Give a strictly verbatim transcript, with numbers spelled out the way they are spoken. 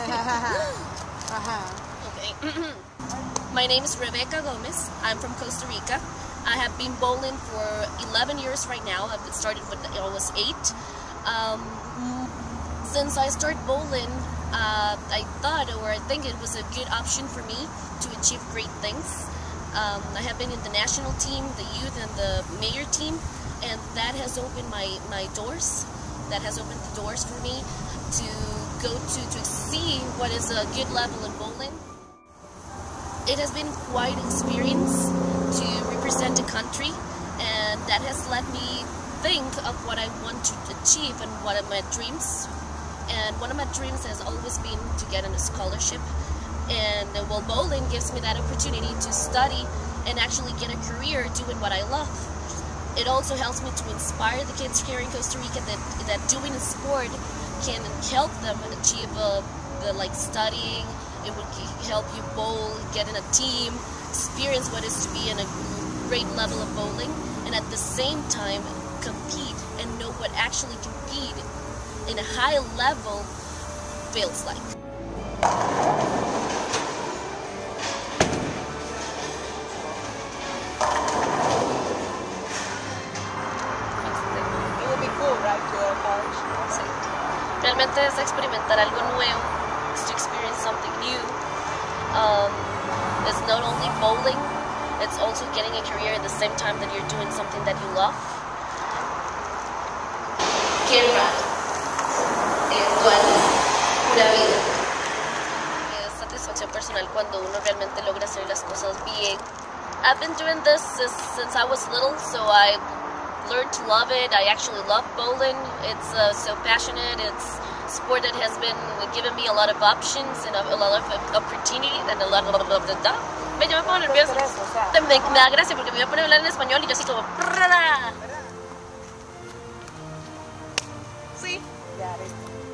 Okay. My name is Rebecca Gomez. I'm from Costa Rica. I have been bowling for eleven years right now. I started when I was eight. Um, since I started bowling, uh, I thought, or I think it was a good option for me to achieve great things. Um, I have been in the national team, the youth, and the mayor team, and that has opened my, my doors. That has opened the doors for me to go to, to see what is a good level in bowling. It has been quite an experience to represent a country, and that has let me think of what I want to achieve and what are my dreams. And one of my dreams has always been to get a scholarship, and well, bowling gives me that opportunity to study and actually get a career doing what I love. It also helps me to inspire the kids here in Costa Rica that, that doing a sport can help them achieve a, the like studying. It would help you bowl, get in a team, experience what it is to be in a great level of bowling, and at the same time compete and know what actually compete in a high level feels like. Realmente es experimentar algo nuevo, it's to experience something new. Um, it's not only bowling, it's also getting a career at the same time that you're doing something that you love. Guerra, virtuales, pura vida. Es satisfacción personal cuando uno realmente logra hacer las cosas bien. I've been doing this since, since I was little, so I learned to love it. I actually love bowling. It's uh, so passionate. It's a sport that has been giving me a lot of options and a, a lot of opportunities and a lot of da. Me yo me pongo nerviosa. Me da gracia porque me voy a poner a hablar en español y yo así como. Sí. Ya,